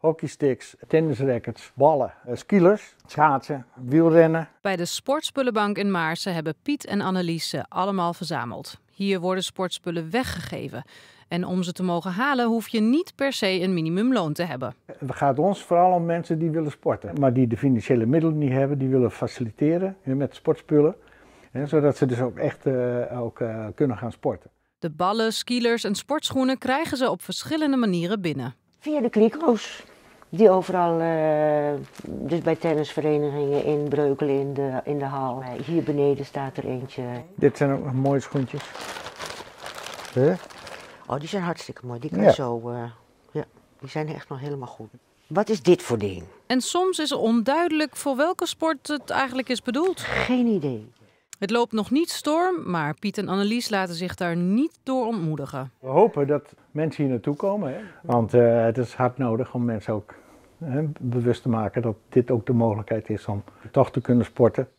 hockeysticks, tennisrackets, ballen, skielers, schaatsen, wielrennen. Bij de Sportspullenbank in Maarsen hebben Piet en Annelies ze allemaal verzameld. Hier worden sportspullen weggegeven. En om ze te mogen halen hoef je niet per se een minimumloon te hebben. Het gaat ons vooral om mensen die willen sporten, maar die de financiële middelen niet hebben. Die willen faciliteren met sportspullen, zodat ze dus ook echt kunnen gaan sporten. De ballen, skielers en sportschoenen krijgen ze op verschillende manieren binnen. Via de Kliko's, die overal, dus bij tennisverenigingen in Breukelen in de hal. Hier beneden staat er eentje. Dit zijn ook nog mooie schoentjes. Huh? Oh, die zijn hartstikke mooi. Die kan zo, ja, die zijn echt nog helemaal goed. Wat is dit voor ding? En soms is er onduidelijk voor welke sport het eigenlijk is bedoeld. Geen idee. Het loopt nog niet storm, maar Piet en Annelies laten zich daar niet door ontmoedigen. We hopen dat mensen hier naartoe komen, hè? Want het is hard nodig om mensen ook bewust te maken dat dit ook de mogelijkheid is om toch te kunnen sporten.